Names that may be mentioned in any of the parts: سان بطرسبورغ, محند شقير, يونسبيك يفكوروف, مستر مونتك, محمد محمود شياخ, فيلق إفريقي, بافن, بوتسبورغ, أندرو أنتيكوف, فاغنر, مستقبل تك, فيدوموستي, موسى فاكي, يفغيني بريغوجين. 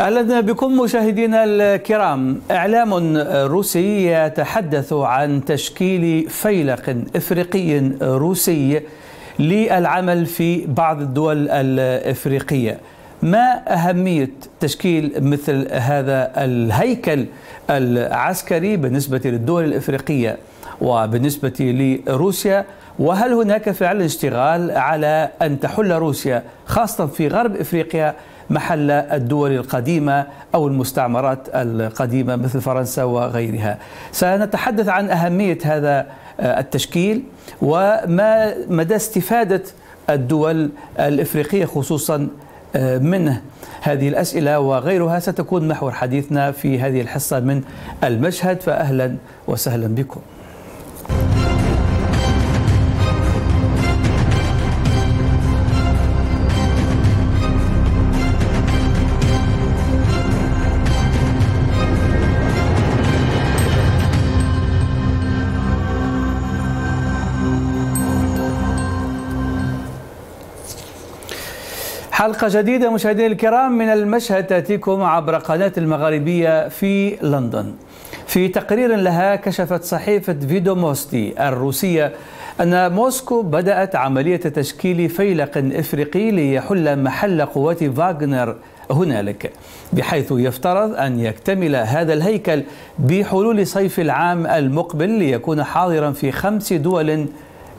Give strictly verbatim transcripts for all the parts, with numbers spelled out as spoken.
أهلا بكم مشاهدينا الكرام. إعلام روسي يتحدث عن تشكيل فيلق إفريقي روسي للعمل في بعض الدول الإفريقية. ما أهمية تشكيل مثل هذا الهيكل العسكري بالنسبة للدول الإفريقية وبالنسبة لروسيا؟ وهل هناك فعلا اشتغال على أن تحل روسيا خاصة في غرب إفريقيا محل الدول القديمة أو المستعمرات القديمة مثل فرنسا وغيرها؟ سنتحدث عن أهمية هذا التشكيل وما مدى استفادة الدول الإفريقية خصوصا منه. هذه الأسئلة وغيرها ستكون محور حديثنا في هذه الحصة من المشهد، فأهلا وسهلا بكم. حلقة جديدة مشاهدينا الكرام من المشهد تأتيكم عبر قناة المغاربية في لندن. في تقرير لها كشفت صحيفة فيدوموستي الروسية أن موسكو بدأت عملية تشكيل فيلق إفريقي ليحل محل قوات فاغنر هنالك، بحيث يفترض أن يكتمل هذا الهيكل بحلول صيف العام المقبل ليكون حاضرا في خمس دول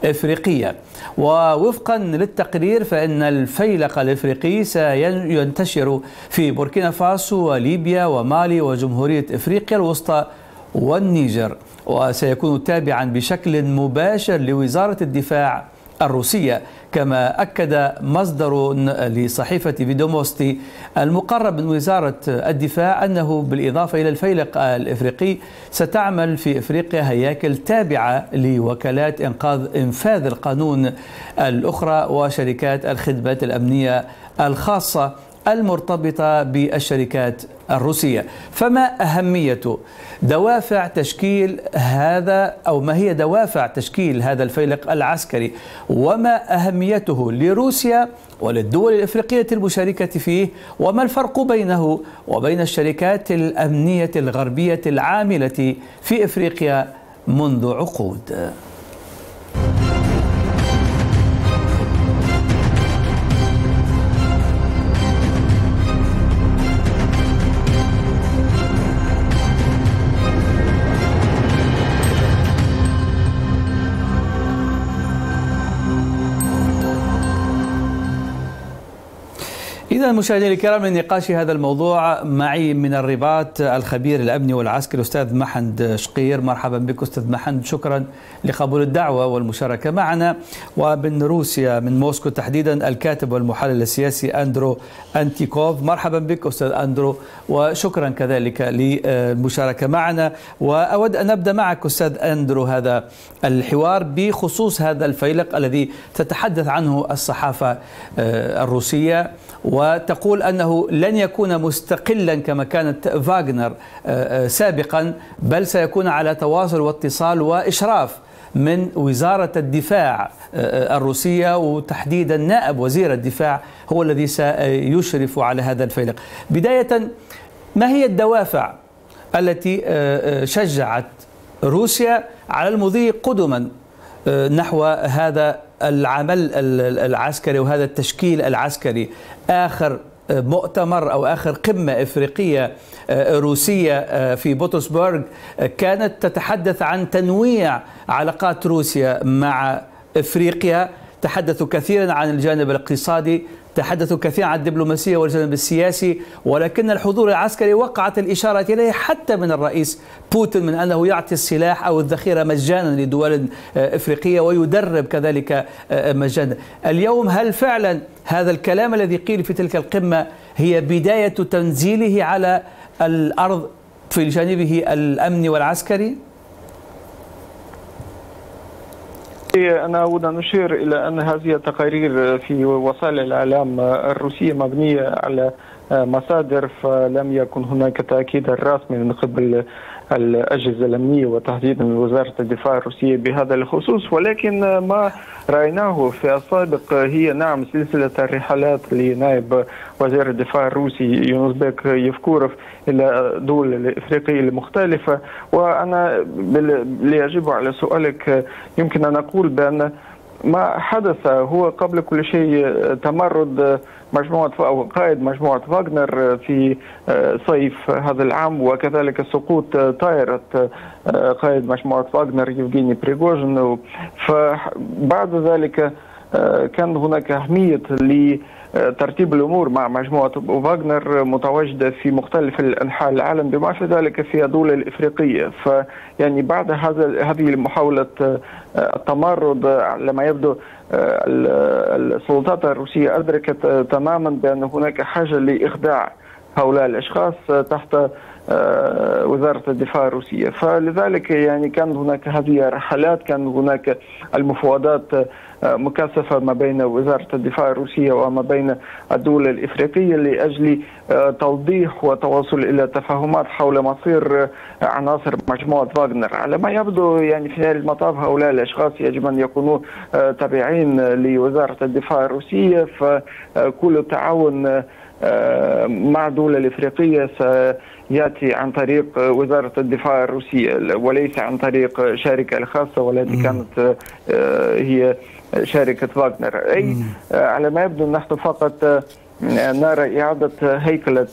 إفريقية. ووفقا للتقرير فإن الفيلق الإفريقي سينتشر في بوركينا فاسو وليبيا ومالي وجمهورية إفريقيا الوسطى والنيجر، وسيكون تابعا بشكل مباشر لوزارة الدفاع الروسية، كما أكد مصدر لصحيفة فيدوموستي المقرب من وزارة الدفاع أنه بالإضافة إلى الفيلق الإفريقي ستعمل في إفريقيا هياكل تابعة لوكالات إنقاذ إنفاذ القانون الأخرى وشركات الخدمات الأمنية الخاصة المرتبطة بالشركات الروسية. فما أهمية دوافع تشكيل هذا أو ما هي دوافع تشكيل هذا الفيلق العسكري، وما أهميته لروسيا وللدول الإفريقية المشاركة فيه، وما الفرق بينه وبين الشركات الأمنية الغربية العاملة في إفريقيا منذ عقود؟ إذا مشاهدينا الكرام لنقاش هذا الموضوع معي من الرباط الخبير الأمني والعسكري الأستاذ محند شقير. مرحبا بك أستاذ محند، شكرا لقبول الدعوة والمشاركة معنا. ومن روسيا من موسكو تحديدا الكاتب والمحلل السياسي أندرو أنتيكوف. مرحبا بك أستاذ أندرو وشكرا كذلك للمشاركة معنا. وأود أن أبدأ معك أستاذ أندرو هذا الحوار بخصوص هذا الفيلق الذي تتحدث عنه الصحافة الروسية و وتقول أنه لن يكون مستقلا كما كانت فاغنر سابقا، بل سيكون على تواصل واتصال وإشراف من وزارة الدفاع الروسية، وتحديدا نائب وزير الدفاع هو الذي سيشرف على هذا الفيلق. بداية، ما هي الدوافع التي شجعت روسيا على المضي قدما نحو هذا العمل العسكري وهذا التشكيل العسكري؟ آخر مؤتمر أو آخر قمة إفريقية روسية في بوتسبورغ كانت تتحدث عن تنويع علاقات روسيا مع إفريقيا، تحدثوا كثيرا عن الجانب الاقتصادي، تحدثوا كثيرا عن الدبلوماسية والجانب السياسي، ولكن الحضور العسكري وقعت الإشارة إليه حتى من الرئيس بوتين من أنه يعطي السلاح أو الذخيرة مجانا لدول إفريقية ويدرب كذلك مجانا. اليوم هل فعلا هذا الكلام الذي قيل في تلك القمة هي بداية تنزيله على الأرض في جانبه الأمني والعسكري؟ أنا أود أن أشير إلى أن هذه التقارير في وسائل الإعلام الروسية مبنية على مصادر، فلم يكن هناك تأكيد رسمي من قبل الأجهزة الأمنية وتحديدا وزارة الدفاع الروسية بهذا الخصوص. ولكن ما رأيناه في السابق هي نعم سلسلة الرحلات لنائب وزير الدفاع الروسي يونسبيك يفكوروف إلى دول الإفريقية المختلفة. وأنا لأجيب على سؤالك يمكن أن أقول بأن ما حدث هو قبل كل شيء تمرد مجموعة أو قائد مجموعة فاغنر في صيف هذا العام، وكذلك سقوط طائرة قائد مجموعة فاغنر يفغيني بريغوجين. فبعد ذلك كان هناك أهمية لترتيب الأمور مع مجموعة فاغنر متواجدة في مختلف أنحاء العالم بما في ذلك في الدول الإفريقية. فيعني بعد هذا هذه محاولة التمرد على ما يبدو السلطات الروسية أدركت تماما بأن هناك حاجة لإخضاع هؤلاء الأشخاص تحت وزارة الدفاع الروسية. فلذلك يعني كان هناك هذه الرحلات، كان هناك المفاوضات مكثفة ما بين وزارة الدفاع الروسية وما بين الدول الإفريقية لأجل توضيح وتواصل إلى تفاهمات حول مصير عناصر مجموعة فاغنر. على ما يبدو يعني في نهاية المطاف هؤلاء الأشخاص يجب أن يكونوا تابعين لوزارة الدفاع الروسية، فكل التعاون مع دول الإفريقية سيأتي عن طريق وزارة الدفاع الروسية وليس عن طريق شركة الخاصة والتي كانت هي شركة فاغنر. أي على ما يبدو نحن فقط نرى إعادة هيكلة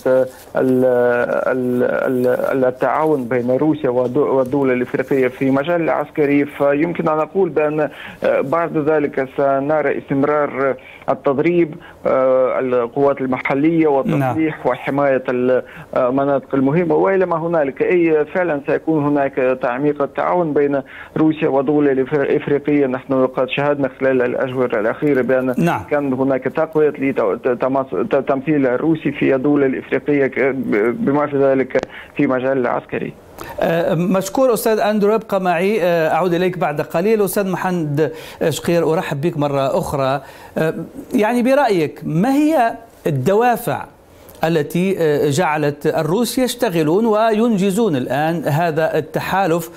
التعاون بين روسيا والدول الإفريقية في مجال العسكري. فيمكن أن أقول بأن بعد ذلك سنرى استمرار التدريب القوات المحلية والتصليح وحماية المناطق المهمة وإلى ما هنالك. أي فعلا سيكون هناك تعميق التعاون بين روسيا والدول الإفريقية. نحن قد شاهدنا خلال الأشهر الأخيرة بأن كان هناك تقوية لتماس التمثيل الروسي في الدول الإفريقية بما في ذلك في مجال العسكري. مشكور أستاذ أندرو، ابقى معي، أعود إليك بعد قليل. أستاذ محند شقير، أرحب بك مرة أخرى. يعني برأيك ما هي الدوافع التي جعلت الروس يشتغلون وينجزون الآن هذا التحالف،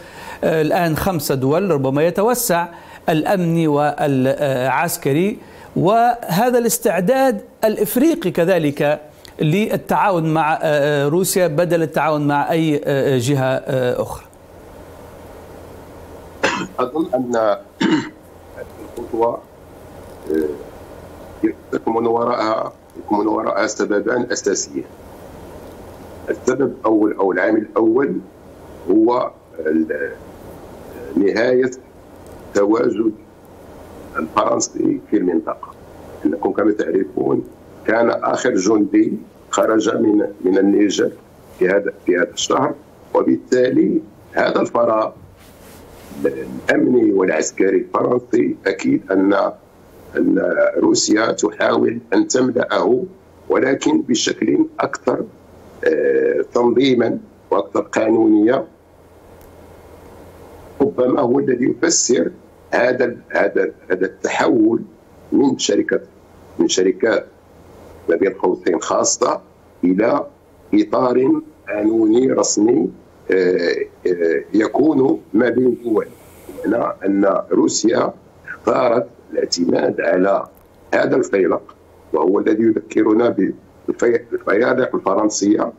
الآن خمسة دول ربما يتوسع، الأمني والعسكري، وهذا الاستعداد الإفريقي كذلك للتعاون مع روسيا بدل التعاون مع أي جهة أخرى؟ أظن أن الخطوة يكمن وراءها يكمن وراءها سببان أساسيين. السبب الأول أو العامل الأول هو نهاية تواجد الفرنسي في المنطقة. إنكم كما تعرفون كان آخر جندي خرج من من النيجر في هذا في هذا الشهر، وبالتالي هذا الفراغ الأمني والعسكري الفرنسي أكيد أن أن روسيا تحاول أن تملأه، ولكن بشكل أكثر تنظيما وأكثر قانونية. ربما هو الذي يفسر هذا هذا هذا التحول من شركة من شركات ما بين قوسين خاصة إلى إطار قانوني رسمي يكون ما بين دول. هنا أن روسيا اختارت الاعتماد على هذا الفيلق، وهو الذي يذكرنا بالفيالق الفرنسية.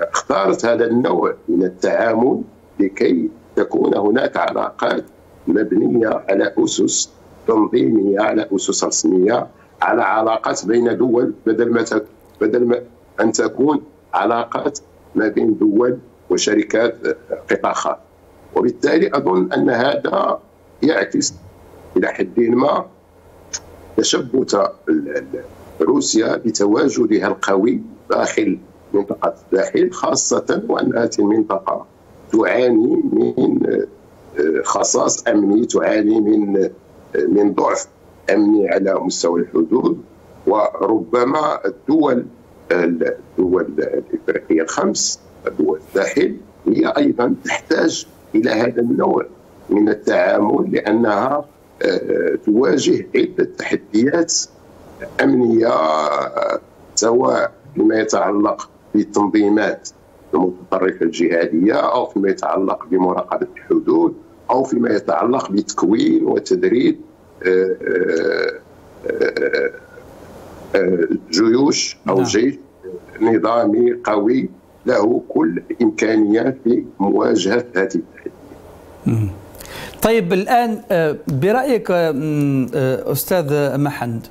اختارت هذا النوع من التعامل لكي تكون هناك علاقات مبنية على أسس تنظيمية، على أسس رسمية، على علاقات بين دول، بدل ما بدل ما أن تكون علاقات ما بين دول وشركات قطاع خاص. وبالتالي أظن أن هذا يعكس إلى حد ما تشبث روسيا بتواجدها القوي داخل منطقة الساحل، خاصة وأن هذه المنطقة تعاني من خصاص أمني، تعاني من من ضعف أمني على مستوى الحدود. وربما الدول الدول الإفريقية الخمس، دول الساحل، هي أيضا تحتاج إلى هذا النوع من التعامل لأنها تواجه عدة تحديات أمنية، سواء فيما يتعلق بالتنظيمات المتطرفه الجهاديه، او فيما يتعلق بمراقبه الحدود، او فيما يتعلق بتكوين وتدريب جيوش او جيش نظامي قوي له كل الامكانيات لمواجهه هذه التحديات. طيب الان برايك استاذ محمد،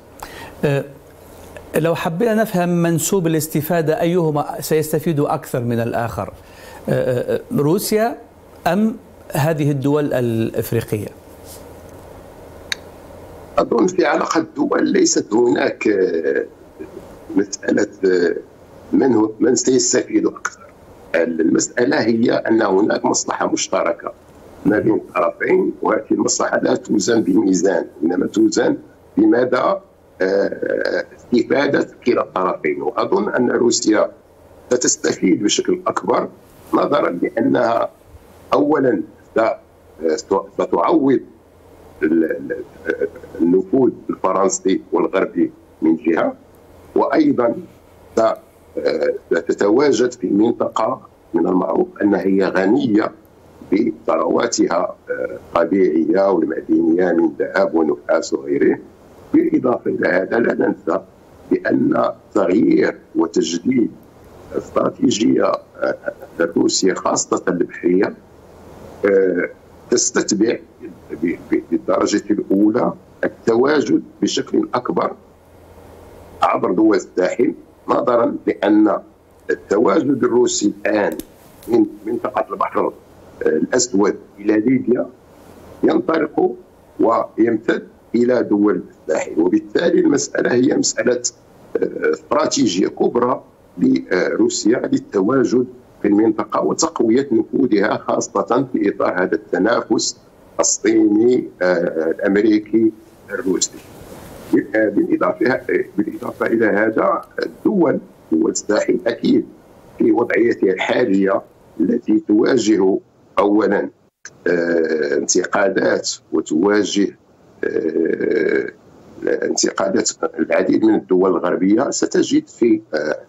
لو حبينا نفهم منسوب الاستفاده، ايهما سيستفيد اكثر من الاخر، روسيا ام هذه الدول الافريقيه؟ اظن في علاقه الدول ليست هناك مساله من هو من سيستفيد اكثر. المساله هي ان هناك مصلحه مشتركه ما بين الطرفين، وهذه المصلحه لا توزن بالميزان، انما توزن بمدى استفاده كلا الطرفين. واظن ان روسيا ستستفيد بشكل اكبر، نظرا لانها اولا ستعوض النفوذ الفرنسي والغربي من جهه، وايضا تتواجد في منطقه من المعروف انها هي غنيه بثرواتها الطبيعيه والمعدنيه من ذهب ونحاس وغيره. بالاضافه الى هذا لا ننسى بان تغيير وتجديد استراتيجيه روسيا خاصه البحريه تستتبع بالدرجه الاولى التواجد بشكل اكبر عبر دول الساحل، نظرا لان التواجد الروسي الان من منطقه البحر الاسود الى ليبيا ينطلق ويمتد الى دول الساحل، وبالتالي المساله هي مساله استراتيجيه كبرى لروسيا للتواجد في المنطقه وتقويه نفوذها، خاصه في اطار هذا التنافس الصيني الامريكي الروسي. بالاضافه بالاضافه الى هذا الدول دول الساحل اكيد في وضعيتها الحاليه التي تواجه اولا انتقادات وتواجه انتقادات العديد من الدول الغربيه، ستجد في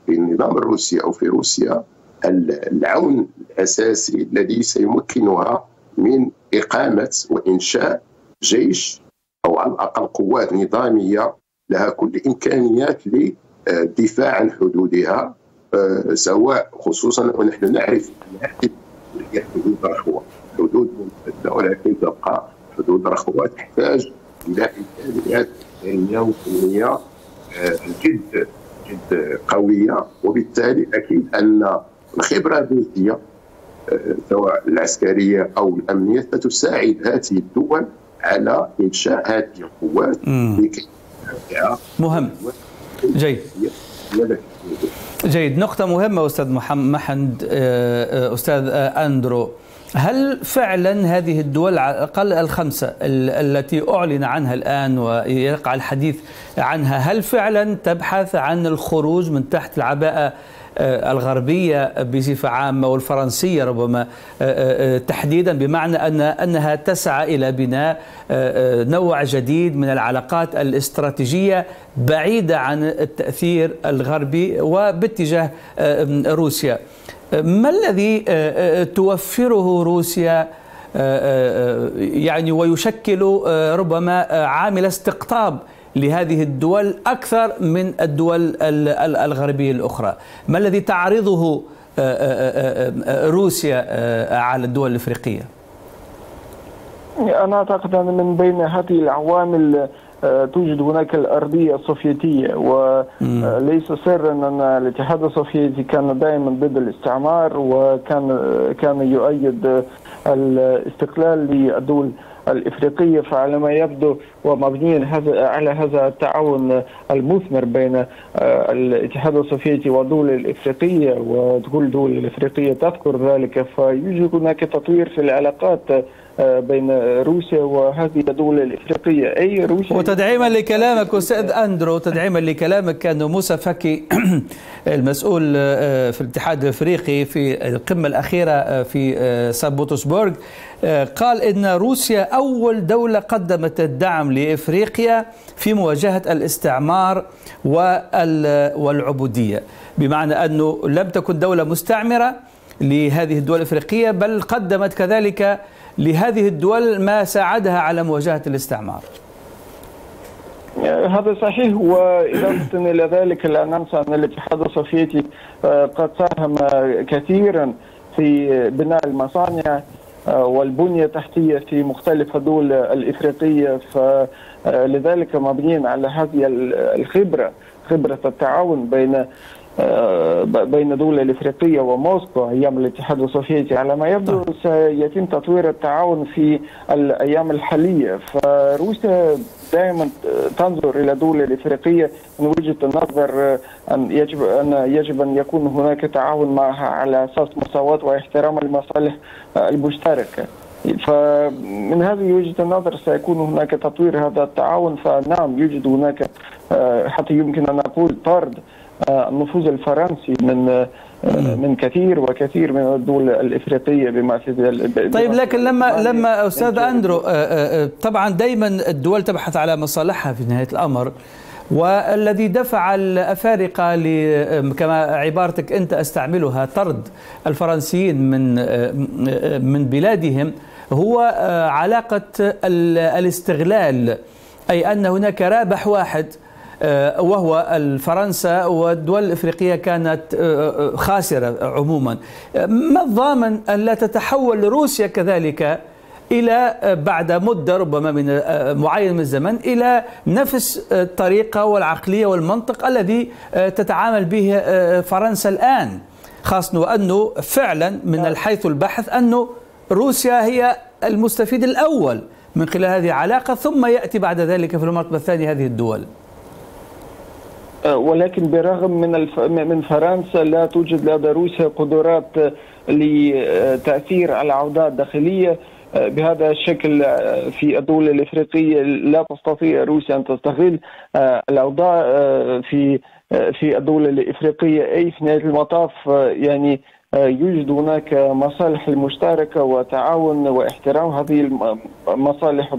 في النظام الروسي او في روسيا العون الاساسي الذي سيمكنها من اقامه وانشاء جيش او على الاقل قوات نظاميه لها كل الامكانيات للدفاع عن حدودها، سواء خصوصا ونحن نعرف ان حدود رخوه، حدود ممتده ولكن تبقى حدود رخوه تحتاج الى امكانيات علميه وفنيه جد جد قويه، وبالتالي اكيد ان الخبره الروسيه سواء العسكريه او الامنيه ستساعد هذه الدول على انشاء هذه القوات. مهم. جيد جيد نقطة مهمة أستاذ محمد. أستاذ أندرو، هل فعلا هذه الدول على الأقل الخمسة التي أعلن عنها الآن ويقع الحديث عنها، هل فعلا تبحث عن الخروج من تحت العباءة الغربية بصفة عامة والفرنسية ربما تحديدا، بمعنى أن أنها تسعى إلى بناء نوع جديد من العلاقات الاستراتيجية بعيدة عن التأثير الغربي وباتجاه روسيا؟ ما الذي توفره روسيا يعني ويشكل ربما عامل استقطاب لهذه الدول أكثر من الدول الغربية الأخرى؟ ما الذي تعرضه روسيا على الدول الإفريقية؟ أنا أعتقد أن من بين هذه العوامل توجد هناك الأرضية السوفيتية، وليس سرا أن الاتحاد السوفيتي كان دائما ضد الاستعمار، وكان كان يؤيد الاستقلال للدول الإفريقية. فعلى ما يبدو ومبنيا هذا على هذا التعاون المثمر بين الاتحاد السوفيتي والدول الإفريقية، وكل الدول الإفريقية تذكر ذلك، فيوجد هناك تطوير في العلاقات بين روسيا وهذه الدول الإفريقية. أي روسيا. وتدعيما لكلامك أستاذ أندرو، تدعيما لكلامك، كان موسى فاكي المسؤول في الاتحاد الإفريقي في القمة الأخيرة في سان بطرسبورغ قال إن روسيا أول دولة قدمت الدعم لإفريقيا في مواجهة الاستعمار والعبودية، بمعنى أنه لم تكن دولة مستعمرة لهذه الدول الإفريقية، بل قدمت كذلك لهذه الدول ما ساعدها على مواجهة الاستعمار. هذا صحيح، وإضافة إلى ذلك لا ننسى أن الاتحاد السوفيتي قد ساهم كثيرا في بناء المصانع والبنية التحتية في مختلف الدول الإفريقية، فلذلك مبنيين على هذه الخبرة، خبرة التعاون بين بين الدول الإفريقية وموسكو أيام الاتحاد السوفيتي. على ما يبدو سيتم تطوير التعاون في الأيام الحالية، فروسيا دائما تنظر إلى الدول الإفريقية من وجهة النظر أن يجب أن يجب أن يكون هناك تعاون معها على أساس مساواة واحترام المصالح المشتركة. فمن هذه وجهة النظر سيكون هناك تطوير هذا التعاون. فنعم يوجد هناك حتى يمكن أن أقول طرد النفوذ الفرنسي من من كثير وكثير من الدول الإفريقية بما في ذلك. طيب، لكن لما لما أستاذ أندرو، طبعا دائما الدول تبحث على مصالحها في نهاية الأمر، والذي دفع الأفارقة كما عبارتك أنت أستعملها طرد الفرنسيين من من بلادهم هو علاقة الاستغلال، أي أن هناك رابح واحد وهو الفرنسا، والدول الإفريقية كانت خاسرة عموما. ما الضامن أن لا تتحول روسيا كذلك إلى بعد مدة ربما من معين من الزمن إلى نفس الطريقة والعقلية والمنطق الذي تتعامل به فرنسا الآن، خاصة وأنه فعلا من حيث البحث أنه روسيا هي المستفيد الأول من خلال هذه العلاقة، ثم يأتي بعد ذلك في المرتبة الثانية هذه الدول. ولكن برغم من الف... من فرنسا لا توجد لدى روسيا قدرات لتأثير على العودات الداخلية بهذا الشكل في الدول الإفريقية. لا تستطيع روسيا أن تستغل الأوضاع في في الدول الإفريقية، أي في نهاية المطاف يعني يوجد هناك مصالح المشتركة وتعاون واحترام هذه المصالح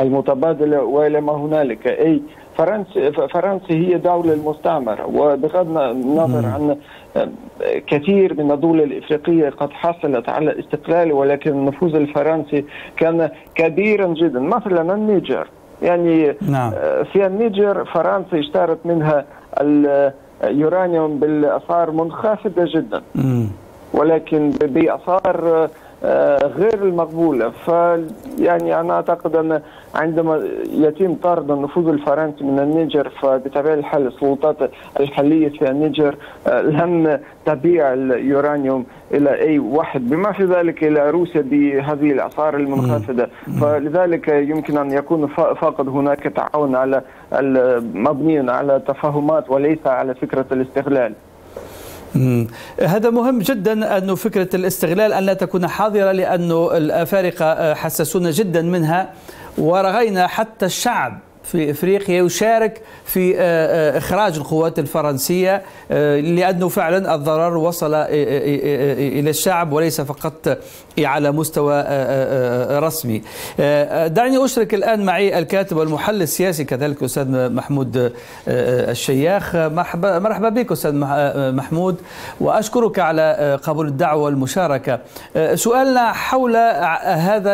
المتبادلة وإلى ما هنالك. أي فرنسا فرنسا هي دولة المستعمرة، وبغض النظر عن كثير من الدول الإفريقية قد حصلت على استقلال، ولكن النفوذ الفرنسي كان كبيرا جدا. مثلا النيجر، يعني نعم. في النيجر فرنسا اشترت منها اليورانيوم بالأسعار منخفضة جدا، مم. ولكن بأسعار غير المقبولة. فيعني أنا أعتقد أن عندما يتم طرد النفوذ الفرنسي من النيجر، فبطبيعة الحال السلطات الحالية في النيجر لن تبيع اليورانيوم إلى أي واحد، بما في ذلك إلى روسيا بهذه الأسعار المنخفضة. فلذلك يمكن أن يكون فقط هناك تعاون على مبني على تفاهمات وليس على فكرة الاستغلال. هذا مهم جدا، أنه فكرة الاستغلال أن لا تكون حاضرة، لأنه الأفارقة حسسونا جدا منها، ورغينا حتى الشعب في إفريقيا يشارك في إخراج القوات الفرنسية، لأنه فعلا الضرر وصل إلى الشعب وليس فقط على مستوى رسمي. دعني أشرك الآن معي الكاتب والمحلل السياسي كذلك أستاذ محمود الشياخ. مرحبا بك أستاذ محمود، وأشكرك على قبول الدعوة والمشاركة. سؤالنا حول هذا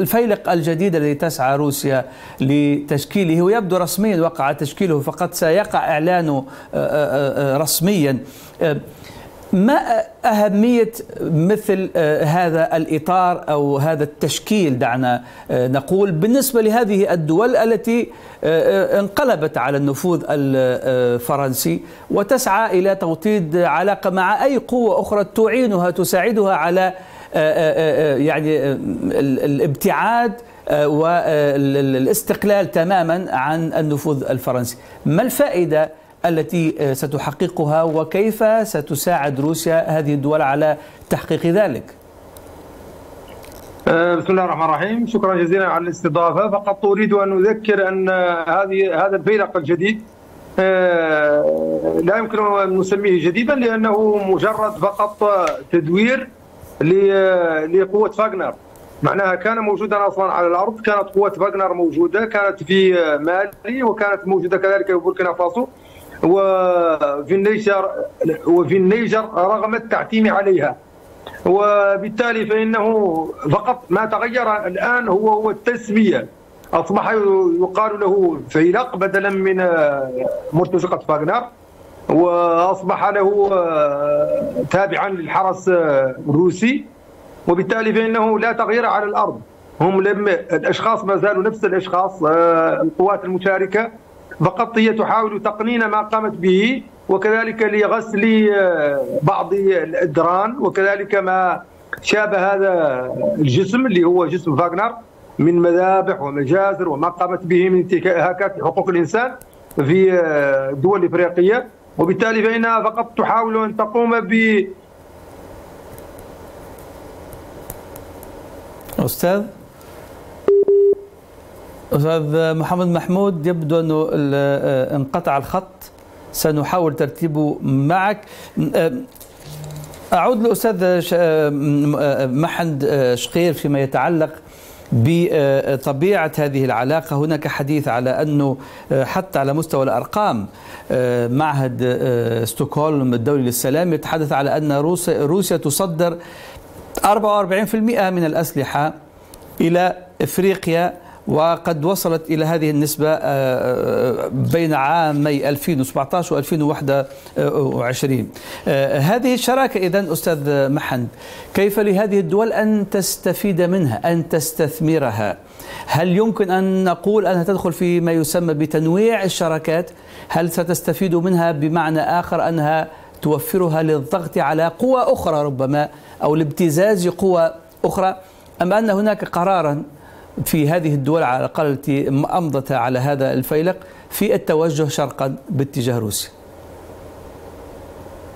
الفيلق الجديد الذي تسعى روسيا لتشكيله، ويبدو رسميا وقع تشكيله فقط سيقع إعلانه رسميا. ما أهمية مثل هذا الإطار أو هذا التشكيل دعنا نقول بالنسبة لهذه الدول التي انقلبت على النفوذ الفرنسي وتسعى إلى توطيد علاقة مع أي قوة أخرى تعينها تساعدها على يعني الابتعاد والاستقلال تماما عن النفوذ الفرنسي؟ ما الفائدة التي ستحققها، وكيف ستساعد روسيا هذه الدول على تحقيق ذلك؟ بسم الله الرحمن الرحيم، شكرا جزيلا على الاستضافة. فقط أريد أن أذكر أن هذه هذا الفيلق الجديد لا يمكن أن نسميه جديدا، لأنه مجرد فقط تدوير لقوة فاغنر. معناها كان موجودا اصلا على الارض، كانت قوة فاغنر موجوده، كانت في مالي وكانت موجوده كذلك في بوركينا فاسو. وفي النيجر وفي النيجر رغم التعتيم عليها. وبالتالي فإنه فقط ما تغير الآن هو هو التسمية، أصبح يقال له فيلق بدلا من مرتزقة فاغنر، وأصبح له تابعا للحرس الروسي، وبالتالي فإنه لا تغيير على الأرض. هم لم الأشخاص ما زالوا نفس الأشخاص، القوات المشاركة فقط هي تحاول تقنين ما قامت به، وكذلك لغسل بعض الأدران، وكذلك ما شابه هذا الجسم اللي هو جسم فاغنر من مذابح ومجازر وما قامت به من انتهاكات حقوق الإنسان في الدول الإفريقية. وبالتالي فإنها فقط تحاول أن تقوم ب أستاذ أستاذ محمد محمود يبدو أنه انقطع الخط، سنحاول ترتيبه معك. أعود للأستاذ محند شقير فيما يتعلق بطبيعة هذه العلاقة. هناك حديث على أنه حتى على مستوى الأرقام معهد ستوكهولم الدولي للسلام يتحدث على أن روسيا تصدر أربعة وأربعين بالمئة من الأسلحة إلى إفريقيا، وقد وصلت إلى هذه النسبة بين عامي ألفين وسبعطاش و ألفين وواحد وعشرين. هذه الشراكة إذن أستاذ محمد، كيف لهذه الدول أن تستفيد منها، أن تستثمرها؟ هل يمكن أن نقول أنها تدخل في ما يسمى بتنويع الشراكات؟ هل ستستفيد منها بمعنى آخر أنها توفرها للضغط على قوى أخرى ربما، أو لابتزاز قوى أخرى، أم أن هناك قراراً في هذه الدول على الأقل التي أمضت على هذا الفيلق في التوجه شرقا باتجاه روسيا؟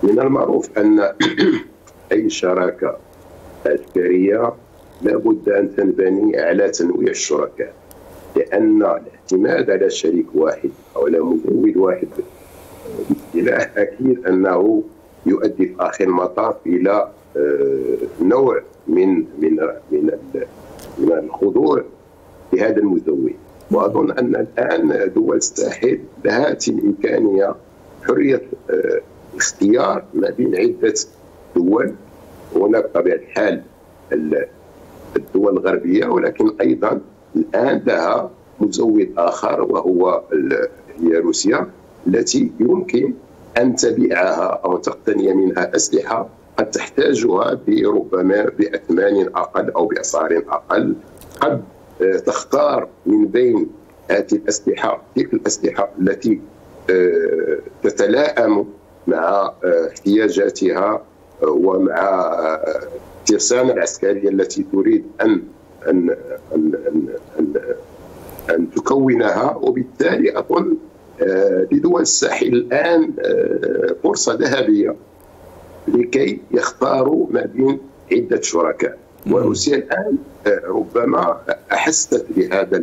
من المعروف أن أي شراكة عسكرية لابد أن تنبني على تنويع الشركاء، لأن الاعتماد على شريك واحد أو على مزود واحد بالسلاح أكيد أنه يؤدي في آخر المطاف إلى نوع من من من من الخضوع لهذا المزود. واظن ان الان دول الساحل لها هذه الامكانيه، حريه اختيار ما بين عده دول. هناك بطبيعه الحال الدول الغربيه، ولكن ايضا الان لها مزود اخر وهو هي روسيا التي يمكن ان تبيعها او تقتني منها اسلحه قد تحتاجها بربما بأثمان أقل أو بأسعار أقل. قد تختار من بين هذه الأسلحة تلك الأسلحة التي تتلائم مع احتياجاتها ومع ترسانة العسكرية التي تريد أن أن أن أن, أن, أن تكونها. وبالتالي أظن لدول الساحل الآن فرصة ذهبية لكي يختاروا ما بين عدة شركاء. وروسيا الآن ربما أحست بهذا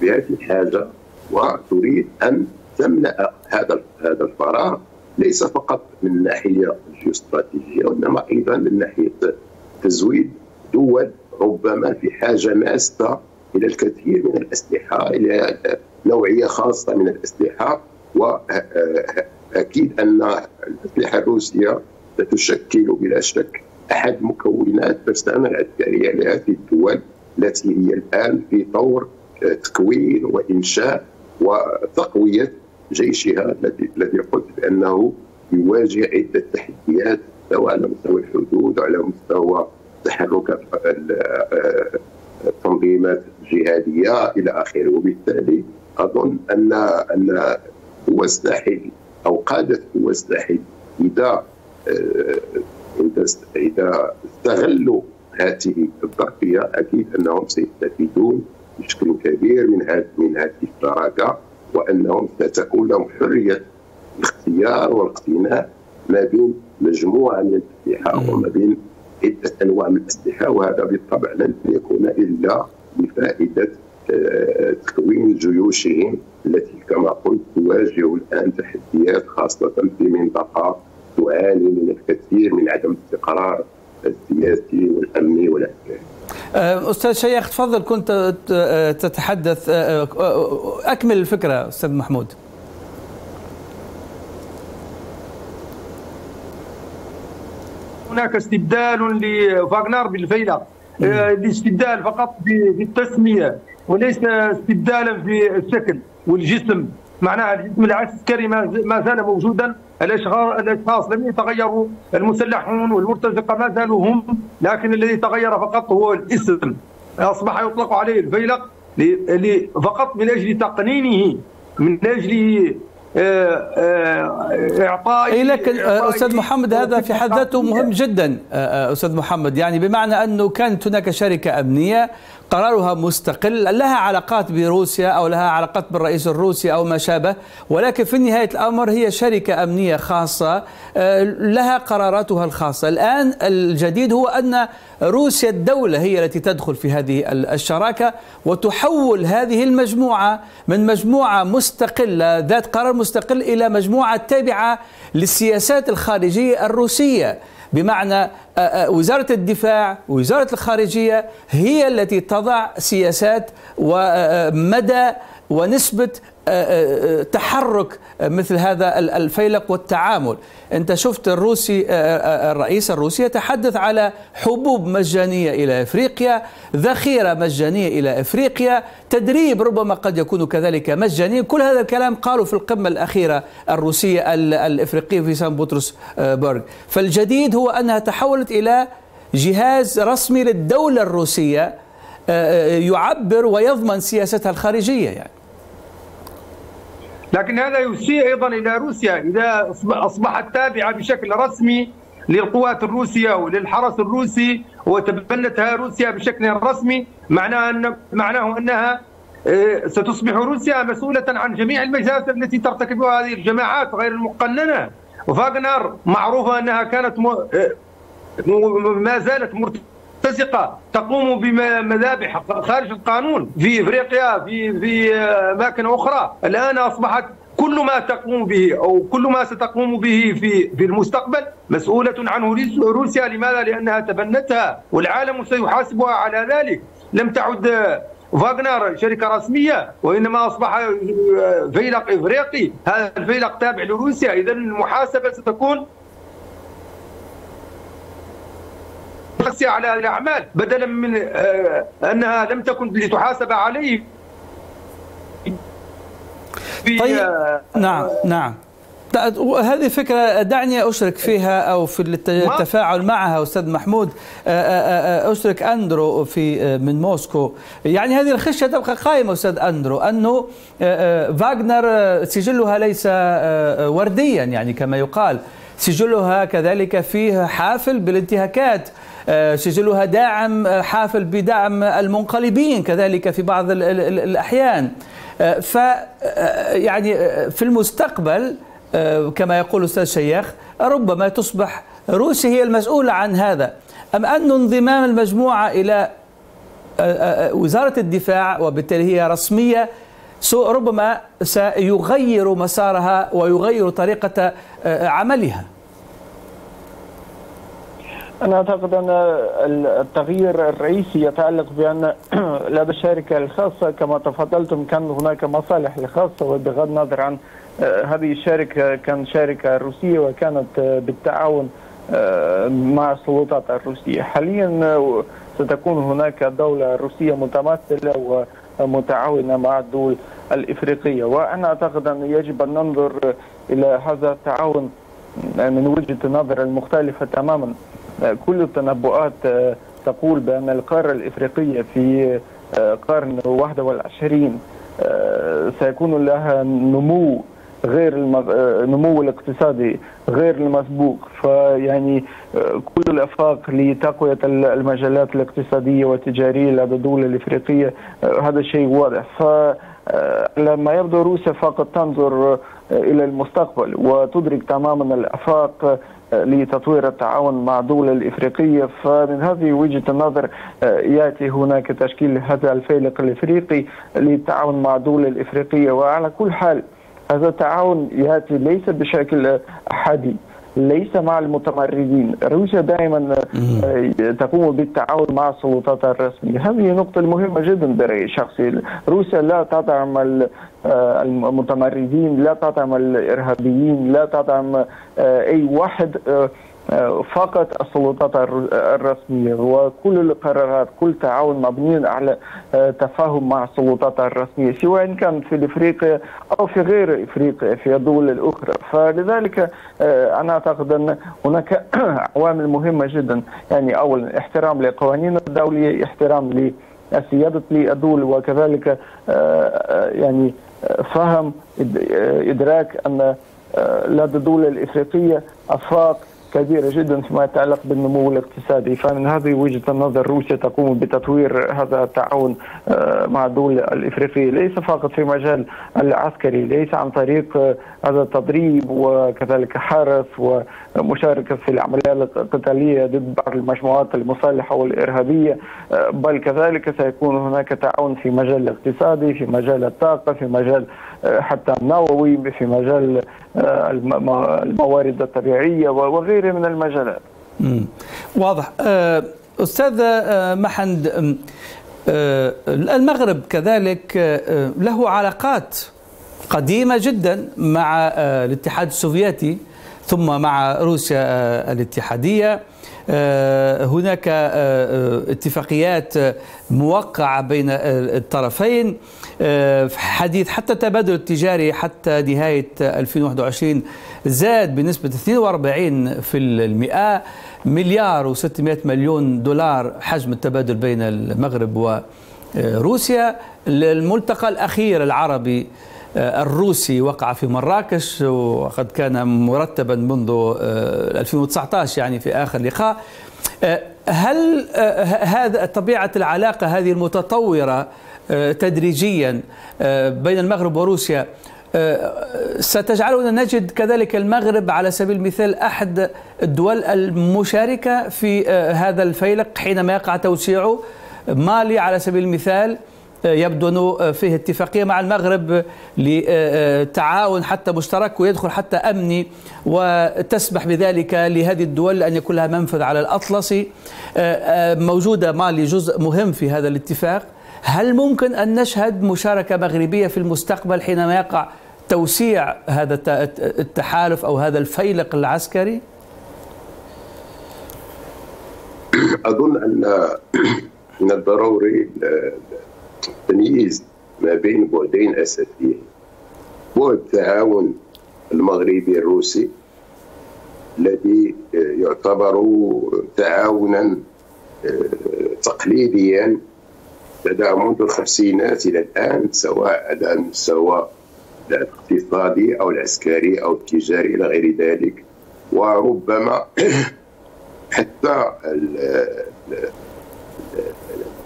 بهذه الحاجة وتريد أن تملأ هذا هذا الفراغ، ليس فقط من الناحية الجيوستراتيجية وإنما أيضا من ناحية تزويد دول ربما في حاجة ماسة إلى الكثير من الأسلحة، إلى نوعية خاصة من الأسلحة. و أكيد أن الأسلحة الروسية ستشكل بلا شك أحد مكونات ترسانة العسكرية لهذه الدول التي هي الآن في طور تكوين وإنشاء وتقوية جيشها الذي قلت بأنه يواجه عدة تحديات سواء على مستوى الحدود أو على مستوى تحركات التنظيمات الجهادية إلى آخره. وبالتالي أظن أن أن هو الساحل أو قادة قوى الساحل إذا إذا استغلوا هذه الظرفية أكيد أنهم سيستفيدون بشكل كبير من هذه من هذه الشراكة، وأنهم ستكون لهم حرية الاختيار والاقتناء ما بين مجموعة من الأسلحة وما بين عدة أنواع من الأسلحة. وهذا بالطبع لن يكون إلا بفائدة تكوين جيوشهم التي كما قلت تواجه الآن تحديات خاصة في منطقة تعاني من الكثير من عدم الاستقرار السياسي والأمني والعسكري. أستاذ شياخ تفضل، كنت تتحدث، أكمل الفكرة أستاذ محمود. هناك استبدال لفاغنر بالفيلق، الاستبدال فقط بالتسمية وليس استبدالا في الشكل والجسم. معناها الجسم العسكري ما زال موجودا، الاشخاص لم يتغيروا، المسلحون والمرتزقه ما زالوا هم، لكن الذي تغير فقط هو الاسم، اصبح يطلق عليه الفيلق فقط من اجل تقنينه، من اجل اعطاء. اي لكن استاذ محمد هذا في حد ذاته مهم جدا استاذ محمد، يعني بمعنى انه كانت هناك شركه امنيه قرارها مستقل، لها علاقات بروسيا أو لها علاقات بالرئيس الروسي أو ما شابه، ولكن في نهاية الأمر هي شركة أمنية خاصة لها قراراتها الخاصة. الآن الجديد هو أن روسيا الدولة هي التي تدخل في هذه الشراكة وتحول هذه المجموعة من مجموعة مستقلة ذات قرار مستقل إلى مجموعة تابعة للسياسات الخارجية الروسية، بمعنى وزارة الدفاع ووزارة الخارجية هي التي تضع سياسات ومدى ونسبة تحرك مثل هذا الفيلق والتعامل. أنت شفت الروسي الرئيس الروسي يتحدث على حبوب مجانية إلى إفريقيا، ذخيرة مجانية إلى إفريقيا، تدريب ربما قد يكون كذلك مجاني. كل هذا الكلام قالوا في القمة الأخيرة الروسية الإفريقية في سان بطرسبورغ. فالجديد هو أنها تحولت إلى جهاز رسمي للدولة الروسية يعبر ويضمن سياستها الخارجية يعني. لكن هذا يسيء ايضا الى روسيا اذا اصبحت تابعه بشكل رسمي للقوات الروسيه وللحرس الروسي وتبنتها روسيا بشكل رسمي، معناه ان معناه انها ستصبح روسيا مسؤوله عن جميع المجازر التي ترتكبها هذه الجماعات غير المقننه. وفاغنر معروفه انها كانت ما زالت مرتزقه، تقوم بمذابح خارج القانون في افريقيا في في اماكن اخرى. الان اصبحت كل ما تقوم به او كل ما ستقوم به في في المستقبل مسؤوله عنه روسيا. لماذا؟ لانها تبنتها والعالم سيحاسبها على ذلك. لم تعد فاغنر شركه رسميه وانما اصبح فيلق افريقي، هذا الفيلق تابع لروسيا. اذا المحاسبه ستكون على الأعمال بدلا من أنها لم تكن لتحاسب عليه. طيب نعم نعم هذه فكرة دعني أشرك فيها أو في التفاعل معها أستاذ محمود. أشرك أندرو في من موسكو، يعني هذه الخشية تبقى قائمة أستاذ أندرو أنه فاغنر سجلها ليس ورديا يعني كما يقال، سجلها كذلك فيه حافل بالانتهاكات، سجلها داعم حافل بدعم المنقلبين كذلك في بعض الأحيان. ف يعني في المستقبل كما يقول الأستاذ شياخ ربما تصبح روسيا هي المسؤولة عن هذا، أم أن انضمام المجموعة إلى وزارة الدفاع وبالتالي هي رسمية ربما سيغير مسارها ويغير طريقة عملها. أنا أعتقد أن التغيير الرئيسي يتعلق بأن لدى الشركة الخاصة كما تفضلتم كان هناك مصالح الخاصة، وبغض النظر عن هذه الشركة كان شركة روسية وكانت بالتعاون مع السلطات الروسية. حاليا ستكون هناك دولة روسية متمثلة ومتعاونة مع الدول الإفريقية، وأنا أعتقد أن يجب أن ننظر إلى هذا التعاون من وجهة النظر المختلفة تماما. كل التنبؤات تقول بأن القارة الإفريقية في قرن واحد وعشرين سيكون لها نمو غير النمو الاقتصادي غير المسبوق، فيعني كل الافاق لتقويه المجالات الاقتصاديه والتجاريه لدى الدول الافريقيه، هذا شيء واضح. فلما يبدو روسيا فقط تنظر الى المستقبل وتدرك تماما الافاق لتطوير التعاون مع الدول الافريقيه، فمن هذه وجهه النظر ياتي هناك تشكيل هذا الفيلق الافريقي للتعاون مع الدول الافريقيه. وعلى كل حال هذا التعاون يأتي ليس بشكل أحادي، ليس مع المتمردين. روسيا دائما تقوم بالتعاون مع السلطات الرسمية، هذه نقطة مهمة جدا برأيي الشخصي. روسيا لا تدعم المتمردين، لا تدعم الإرهابيين، لا تدعم أي واحد فقط السلطات الرسمية، وكل القرارات كل تعاون مبني على تفاهم مع السلطات الرسمية سواء كانت في إفريقيا أو في غير إفريقيا في الدول الأخرى. فلذلك أنا أعتقد أن هناك عوامل مهمة جدا، يعني أولا احترام لقوانين الدولية، احترام لسيادة الدول، وكذلك يعني فهم إدراك أن لدى الدول الإفريقية أفاق كبيرة جدا فيما يتعلق بالنمو الاقتصادي. فمن هذه وجهة النظر روسيا تقوم بتطوير هذا التعاون مع الدول الإفريقية، ليس فقط في مجال العسكري، ليس عن طريق هذا التدريب وكذلك حرس ومشاركة في العملية القتالية ضد بعض المجموعات المسلحة والإرهابية، بل كذلك سيكون هناك تعاون في مجال الاقتصادي، في مجال الطاقة، في مجال حتى النووي، في مجال الموارد الطبيعية وغيرها من المجالات. مم. واضح. أه أستاذ محند، أه المغرب كذلك أه له علاقات قديمة جدا مع أه الاتحاد السوفيتي ثم مع روسيا أه الاتحادية. أه هناك أه اتفاقيات موقعة بين الطرفين، حديث حتى التبادل التجاري حتى نهاية ألفين وواحد وعشرين زاد بنسبة اثنين وأربعين بالمئة، مليار وستمائة مليون دولار حجم التبادل بين المغرب وروسيا. الملتقى الأخير العربي الروسي وقع في مراكش، وقد كان مرتبا منذ ألفين وتسعة عشر يعني في آخر لقاء. هل هذا طبيعة العلاقة هذه المتطورة تدريجيا بين المغرب وروسيا ستجعلنا نجد كذلك المغرب على سبيل المثال أحد الدول المشاركة في هذا الفيلق حينما يقع توسيعه؟ مالي على سبيل المثال يبدو أنه فيه اتفاقية مع المغرب لتعاون حتى مشترك ويدخل حتى أمني، وتسمح بذلك لهذه الدول أن يكون لها منفذ على الأطلسي. موجودة مالي جزء مهم في هذا الاتفاق. هل ممكن أن نشهد مشاركة مغربية في المستقبل حينما يقع توسيع هذا التحالف أو هذا الفيلق العسكري؟ أظن أن من الضروري التمييز ما بين بعدين أساسيين، بعد التعاون المغربي الروسي الذي يعتبر تعاونا تقليديا بدأ منذ الخمسينات إلى الآن، سواء على المستوى الاقتصادي أو العسكري أو التجاري إلى غير ذلك، وربما حتى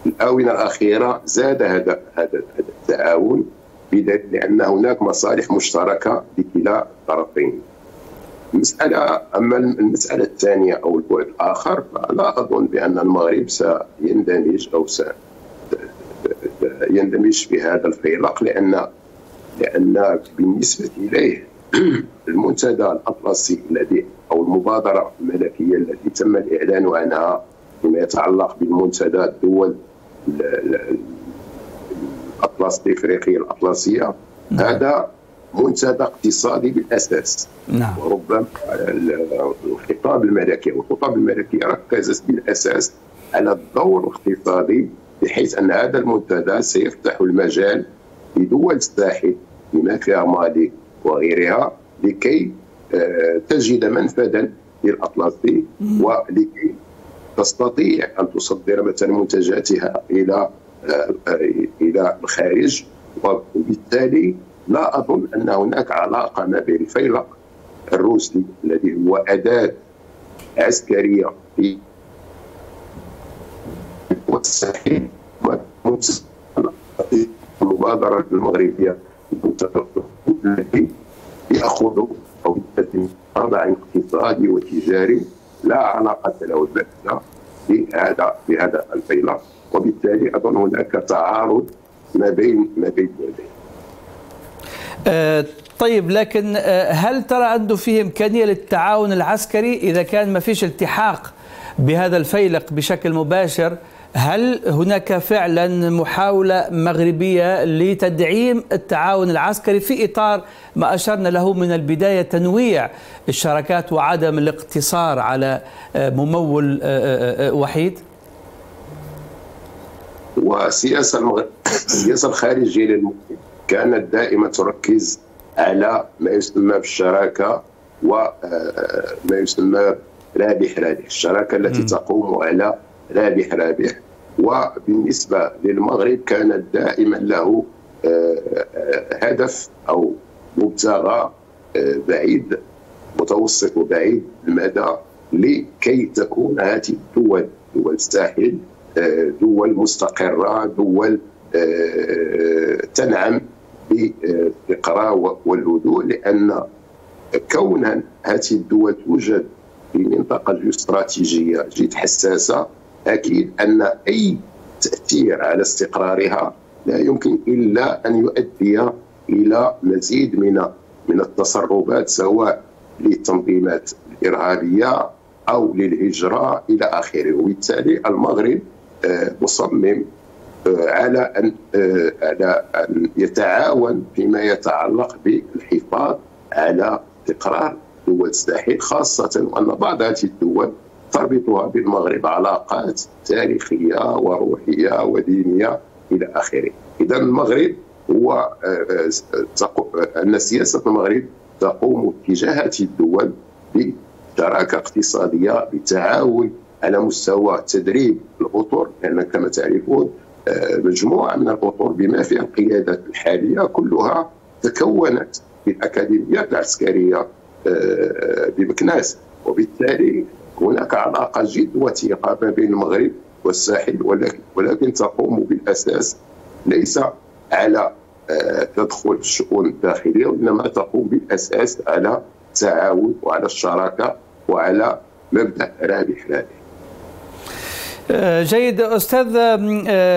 الآونة الأخيرة زاد هذا هذا التعاون، لأن هناك مصالح مشتركة لكلا الطرفين. المسألة أما المسألة الثانية أو البعد الآخر، فلا أظن بأن المغرب سيندمج أو س يندمج في هذا الفيلق، لأن لأن بالنسبة إليه المنتدى الأطلسي الذي أو المبادرة الملكية التي تم الإعلان عنها فيما يتعلق بالمنتدى الدول الأطلس الإفريقية الأطلسية، هذا منتدى اقتصادي بالأساس. نعم. وربما الخطاب الملكي والخطاب الملكي ركزت بالأساس على الدور الاقتصادي، بحيث أن هذا المنتدى سيفتح المجال لدول الساحل بما فيها مالي وغيرها لكي تجد منفذا للأطلسي، ولكي تستطيع أن تصدر مثلا منتجاتها إلى إلى الخارج. وبالتالي لا أظن أن هناك علاقة ما بين الفيلق الروسي الذي هو أداة عسكرية في والساحل المبادرة المغربية التي يأخذ أو يتم وضع اقتصادي وتجاري لا علاقة له بأسها بهذا بهذا الفيلق، وبالتالي أظن هناك تعارض ما بين ما بين أه طيب. لكن هل ترى أنه فيه إمكانية للتعاون العسكري إذا كان ما فيش التحاق بهذا الفيلق بشكل مباشر هل هناك فعلا محاولة مغربية لتدعيم التعاون العسكري في إطار ما أشرنا له من البداية، تنويع الشراكات وعدم الاقتصار على ممول وحيد؟ والسياسة المغرب... الخارجية للمغرب كانت دائما تركز على ما يسمى بالشراكة وما يسمى رابح رابح، الشراكة التي تقوم على رابح رابح. وبالنسبة للمغرب كانت دائما له هدف أو مبتغى بعيد متوسط وبعيد المدى، لكي تكون هذه الدول، دول الساحل، دول مستقرة، دول تنعم بالاستقرار والهدوء. لأن كون هذه الدول توجد في منطقة استراتيجية جد حساسة، أكيد أن أي تأثير على استقرارها لا يمكن إلا أن يؤدي إلى مزيد من من التسربات، سواء للتنظيمات الإرهابية أو للهجرة إلى آخره. وبالتالي المغرب مصمم على أن على أن يتعاون فيما يتعلق بالحفاظ على استقرار دول الساحل، خاصة وأن بعض هذه الدول تربطها بالمغرب علاقات تاريخية وروحية ودينية إلى آخره. إذا المغرب هو أن سياسة المغرب تقوم تجاه هذه الدول بشراكة اقتصادية، بالتعاون على مستوى تدريب الأطر، لأن كما تعرفون مجموعة من الأطر بما فيها القيادات الحالية كلها تكونت بالأكاديميات العسكرية بمكناس، وبالتالي هناك علاقة جد وثيقة ما بين المغرب والساحل، ولكن ولكن تقوم بالأساس ليس على تدخل الشؤون الداخلية، وإنما تقوم بالأساس على التعاون وعلى الشراكة وعلى مبدأ رابح رابح. جيد. أستاذ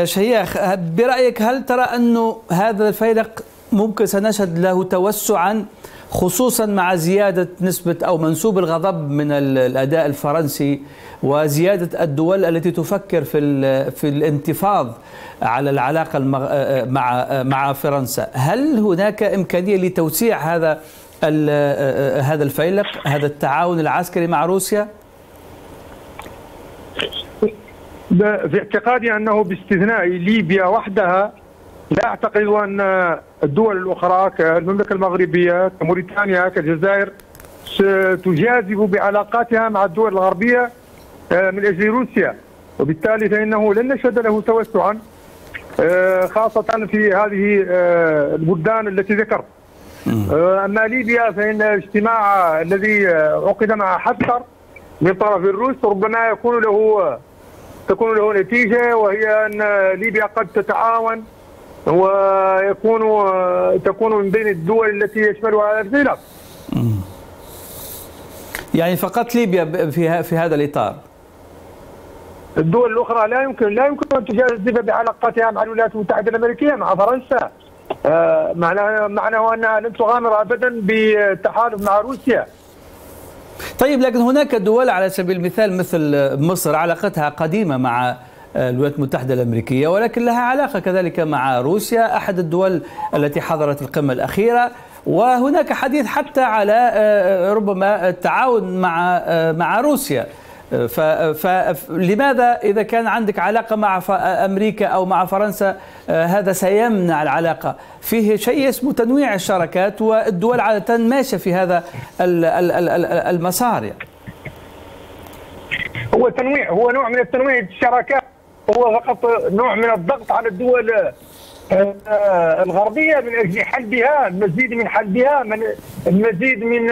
شياخ، برأيك هل ترى أنه هذا الفيلق ممكن سنشهد له توسعا، خصوصا مع زيادة نسبة أو منسوب الغضب من الأداء الفرنسي، وزيادة الدول التي تفكر في في الانتفاض على العلاقة مع مع فرنسا؟ هل هناك إمكانية لتوسيع هذا هذا الفيلق، هذا التعاون العسكري مع روسيا؟ في اعتقادي أنه باستثناء ليبيا وحدها، لا أعتقد أن الدول الأخرى كالمملكة المغربية كموريتانيا كالجزائر ستجاذب بعلاقاتها مع الدول الغربية من أجل روسيا، وبالتالي فإنه لن نشهد له توسعا، خاصة في هذه البلدان التي ذكرت. أما ليبيا فإن الاجتماع الذي عقد مع حفتر من طرف الروس ربما يكون له تكون له نتيجة، وهي أن ليبيا قد تتعاون ويكون تكون من بين الدول التي يشملها الفيلق. يعني فقط ليبيا في في هذا الإطار. الدول الأخرى لا يمكن لا يمكن أن تجاذب بعلاقتها مع الولايات المتحدة الأمريكية، مع فرنسا. آه معناه معناه أنها لن تغامر أبدا بالتحالف مع روسيا. طيب، لكن هناك دول على سبيل المثال مثل مصر علاقتها قديمة مع الولايات المتحدة الأمريكية، ولكن لها علاقة كذلك مع روسيا، أحد الدول التي حضرت القمة الأخيرة، وهناك حديث حتى على ربما التعاون مع مع روسيا. فلماذا إذا كان عندك علاقة مع أمريكا أو مع فرنسا هذا سيمنع العلاقة؟ فيه شيء اسمه تنويع الشراكات، والدول عادة ماشية في هذا المسار. هو تنويع، هو نوع من التنويع الشراكات، هو فقط نوع من الضغط على الدول الغربية من أجل حلها، المزيد من حلها، من المزيد من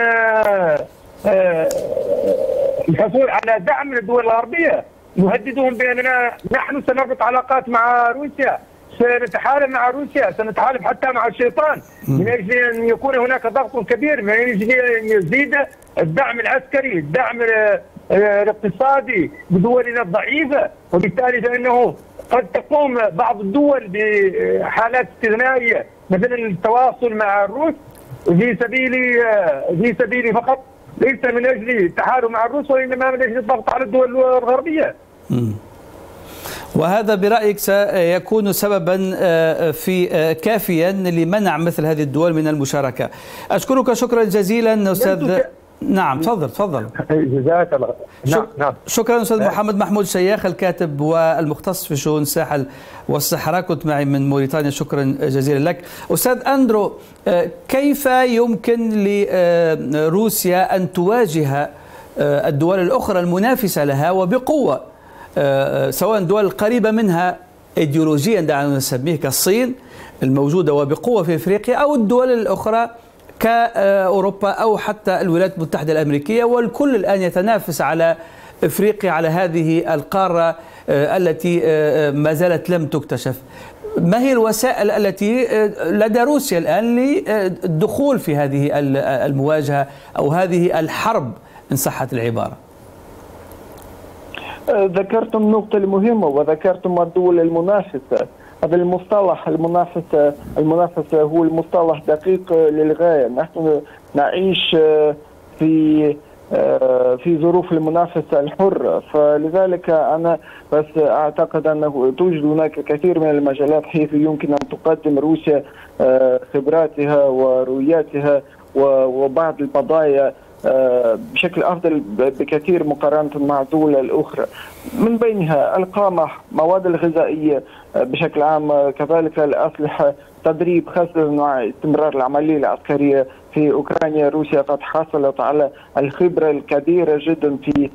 الحصول على دعم من الدول الغربية. نهددهم بأننا نحن سنربط علاقات مع روسيا، سنتحالف مع روسيا، سنتحالف حتى مع الشيطان، من أجل أن يكون هناك ضغط كبير من أجل أن يزيد الدعم العسكري، الدعم الاقتصادي بدولنا الضعيفة. وبالتالي فإنه قد تقوم بعض الدول بحالات استثنائية، مثلا التواصل مع الروس في سبيل في سبيل فقط، ليس من أجل التحالف مع الروس، وإنما من أجل الضغط على الدول الغربية. وهذا برأيك سيكون سببا في كافيا لمنع مثل هذه الدول من المشاركة. أشكرك شكرا جزيلا أستاذ. نعم تفضل تفضل. جزاك الله. نعم نعم. شكرا أستاذ محمد محمود شياخ الكاتب والمختص في شؤون الساحل والصحراء، كنت معي من موريتانيا، شكرا جزيلا لك. أستاذ أندرو، كيف يمكن لروسيا أن تواجه الدول الأخرى المنافسة لها وبقوة، سواء الدول القريبة منها ايديولوجيا دعنا نسميه كالصين الموجودة وبقوة في إفريقيا، أو الدول الأخرى كأوروبا أو حتى الولايات المتحدة الأمريكية، والكل الآن يتنافس على إفريقيا، على هذه القارة التي ما زالت لم تكتشف. ما هي الوسائل التي لدى روسيا الآن للدخول في هذه المواجهة أو هذه الحرب إن صحت العبارة؟ ذكرتم نقطة مهمة وذكرتم الدول المنافسة. هذا المصطلح المنافسة المنافسة هو المصطلح دقيق للغاية. نحن نعيش في في ظروف المنافسة الحرة، فلذلك أنا بس أعتقد أنه توجد هناك كثير من المجالات حيث يمكن أن تقدم روسيا خبراتها ورؤياتها وبعض القضايا بشكل أفضل بكثير مقارنة مع الدول الأخرى، من بينها القمح، مواد الغذائية بشكل عام، كذلك الأسلحة، تدريب، خاصة مع استمرار العملية العسكرية في أوكرانيا. روسيا قد حصلت على الخبرة الكبيرة جدا في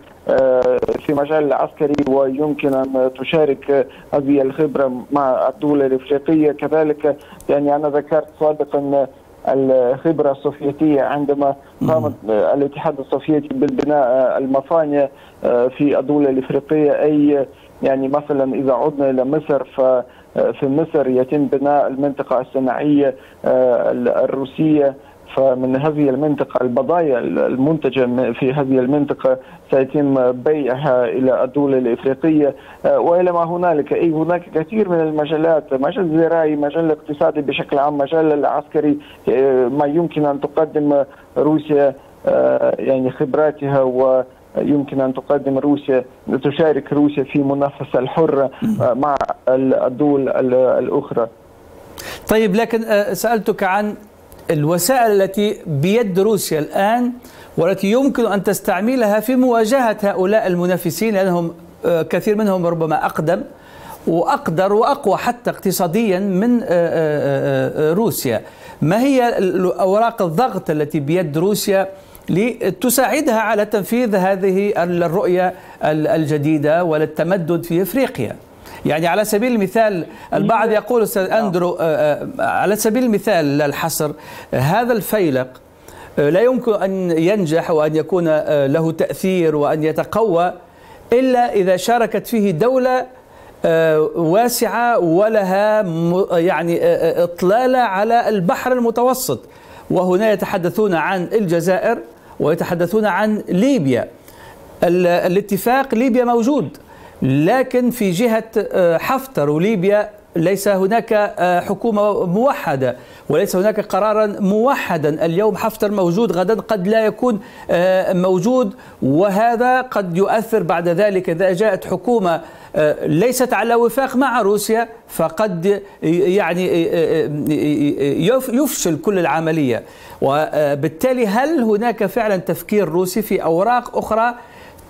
في مجال العسكري، ويمكن أن تشارك هذه الخبرة مع الدول الإفريقية. كذلك يعني أنا ذكرت سابقا الخبرة السوفيتية عندما قامت الاتحاد السوفيتي بالبناء المصانع في الدول الإفريقية، أي يعني مثلا إذا عدنا إلى مصر ففي مصر يتم بناء المنطقة الصناعية الروسية، فمن هذه المنطقة البضائع المنتجة في هذه المنطقة سيتم بيعها إلى الدول الإفريقية وإلى ما هنالك. أي هناك كثير من المجالات، مجال الزراعي، مجال الاقتصادي بشكل عام، مجال العسكري، ما يمكن أن تقدم روسيا يعني خبراتها، و يمكن أن تقدم روسيا تشارك روسيا في منافسة الحرة مع الدول الأخرى. طيب، لكن سألتك عن الوسائل التي بيد روسيا الآن والتي يمكن أن تستعملها في مواجهة هؤلاء المنافسين، لأنهم كثير منهم ربما أقدم وأقدر وأقوى حتى اقتصاديا من روسيا. ما هي الأوراق الضغط التي بيد روسيا لتساعدها على تنفيذ هذه الرؤية الجديدة وللتمدد في إفريقيا؟ يعني على سبيل المثال البعض يقول أستاذ أندرو، على سبيل المثال للحصر، هذا الفيلق لا يمكن أن ينجح وأن يكون له تأثير وأن يتقوى إلا إذا شاركت فيه دولة واسعة ولها يعني إطلالة على البحر المتوسط، وهنا يتحدثون عن الجزائر ويتحدثون عن ليبيا. الاتفاق ليبيا موجود، لكن في جهة حفتر وليبيا ليس هناك حكومة موحدة وليس هناك قرارا موحدا. اليوم حفتر موجود، غدا قد لا يكون موجود، وهذا قد يؤثر بعد ذلك. إذا جاءت حكومة ليست على وفاق مع روسيا فقد يعني يفشل كل العملية. وبالتالي هل هناك فعلا تفكير روسي في أوراق أخرى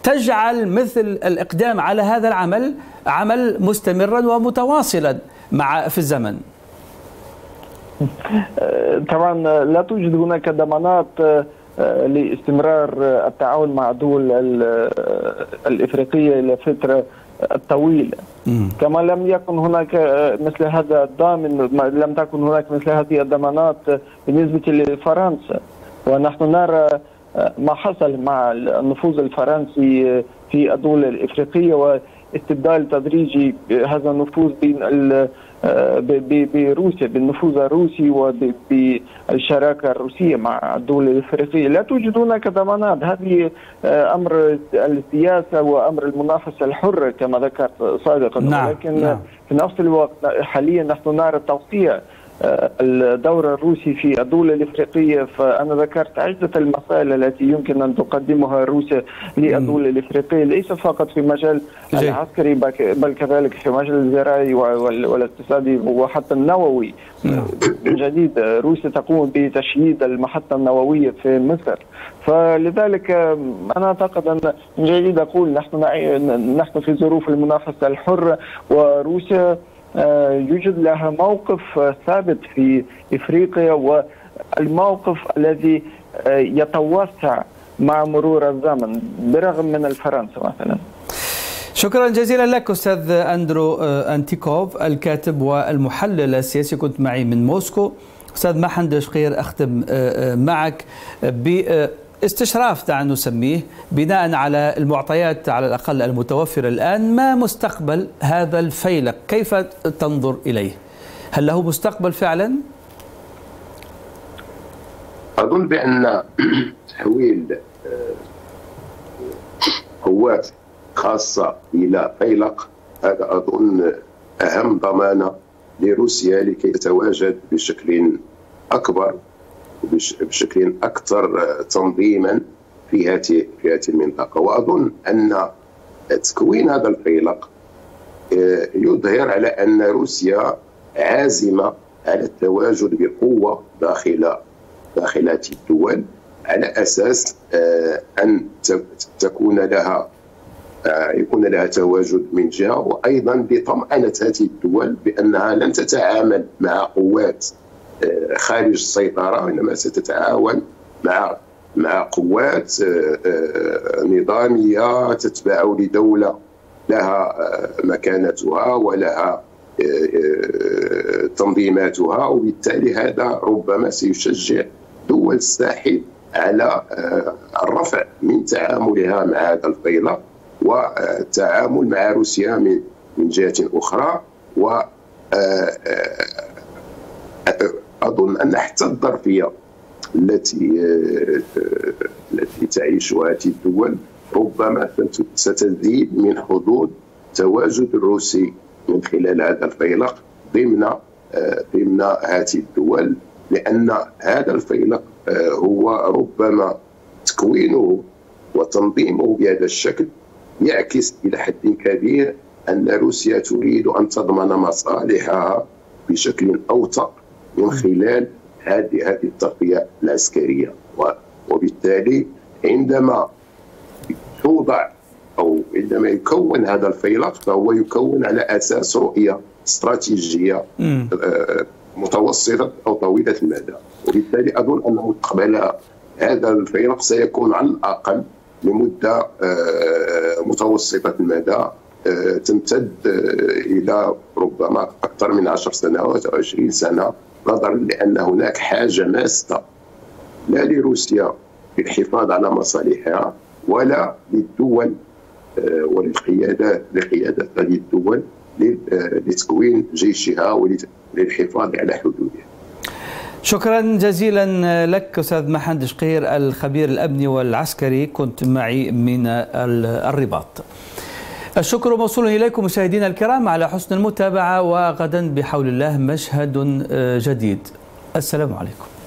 تجعل مثل الإقدام على هذا العمل عمل مستمرا ومتواصلا مع في الزمن؟ طبعا لا توجد هناك ضمانات لاستمرار التعاون مع الدول الإفريقية لفترة الطويلة، كما لم يكن هناك مثل هذا الضامن، لم تكن هناك مثل هذه الضمانات بالنسبة لفرنسا. ونحن نرى ما حصل مع النفوذ الفرنسي في الدول الإفريقية واستبدال تدريجي هذا النفوذ بروسيا بالنفوذ الروسي وبالشراكة الروسية مع الدول الإفريقية. لا توجد هناك ضمانات، هذه أمر السياسة وأمر المنافسة الحرة كما ذكرت سابقا. نعم. ولكن نعم. في نفس الوقت حاليا نحن نرى توقيع الدور الروسي في الدول الافريقيه، فانا ذكرت عده المسائل التي يمكن ان تقدمها روسيا للدول الافريقيه، ليس فقط في مجال جي. العسكري بل كذلك في مجال الزراعي والاقتصادي وحتى النووي. جديد روسيا تقوم بتشييد المحطه النوويه في مصر، فلذلك انا اعتقد ان جديد اقول نحن نحن في ظروف المنافسه الحره، وروسيا يوجد لها موقف ثابت في إفريقيا، والموقف الذي يتوسع مع مرور الزمن برغم من الفرنسا مثلا. شكرا جزيلا لك أستاذ أندرو أنتيكوف الكاتب والمحلل السياسي، كنت معي من موسكو. أستاذ محند شقير، أختم معك باستشراف دعنا نسميه بناء على المعطيات على الأقل المتوفرة الآن، ما مستقبل هذا الفيلق؟ كيف تنظر إليه؟ هل له مستقبل فعلا؟ أظن بأن تحويل قوات خاصة إلى فيلق هذا أظن أهم ضمانة لروسيا لكي تتواجد بشكل أكبر بشكل أكثر تنظيما في هذه في هذه المنطقة. وأظن أن تكوين هذا الفيلق يظهر على أن روسيا عازمة على التواجد بقوة داخل داخل هذه الدول، على أساس أن تكون لها يكون لها تواجد من جهة، وأيضا بطمأنة هذه الدول بأنها لن تتعامل مع قوات خارج السيطرة، وإنما ستتعاون مع مع قوات نظامية تتبع لدولة لها مكانتها ولها تنظيماتها، وبالتالي هذا ربما سيشجع دول الساحل على الرفع من تعاملها مع هذا الفيلق والتعامل مع روسيا من من جهة أخرى. و أظن أن حتى الظرفية التي التي تعيشها هذه الدول ربما ستزيد من حدود تواجد الروسي من خلال هذا الفيلق ضمن ضمن هذه الدول، لأن هذا الفيلق هو ربما تكوينه وتنظيمه بهذا الشكل يعكس إلى حد كبير أن روسيا تريد أن تضمن مصالحها بشكل أوثق من خلال هذه هذه التغطية العسكرية. وبالتالي عندما توضع أو عندما يكون هذا الفيلق فهو يكون على أساس رؤية استراتيجية متوسطة أو طويلة المدى، وبالتالي أظن أن مستقبل هذا الفيلق سيكون على الأقل لمدة متوسطة المدى تمتد إلى ربما أكثر من عشر سنوات أو عشرين سنة، نظرا لأن هناك حاجة ماسة لا لروسيا في الحفاظ على مصالحها ولا للدول وللقيادات لقيادة هذه الدول لتكوين جيشها وللحفاظ على حدودها. شكرا جزيلا لك أستاذ محمد شقير الخبير الأمني والعسكري، كنت معي من الرباط. الشكر موصول إليكم مشاهدينا الكرام على حسن المتابعة، وغدا بحول الله مشهد جديد. السلام عليكم.